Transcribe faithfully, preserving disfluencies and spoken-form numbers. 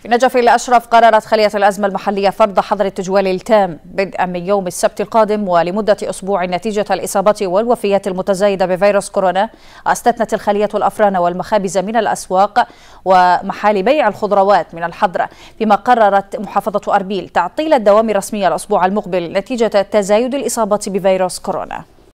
في النجف الاشرف قررت خلية الازمة المحلية فرض حظر التجوال التام بدءا من يوم السبت القادم ولمدة اسبوع نتيجة الاصابات والوفيات المتزايدة بفيروس كورونا. استثنت الخلية الافران والمخابز من الاسواق ومحال بيع الخضروات من الحظر، فيما قررت محافظة اربيل تعطيل الدوام رسميا الاسبوع المقبل نتيجة تزايد الاصابات بفيروس كورونا.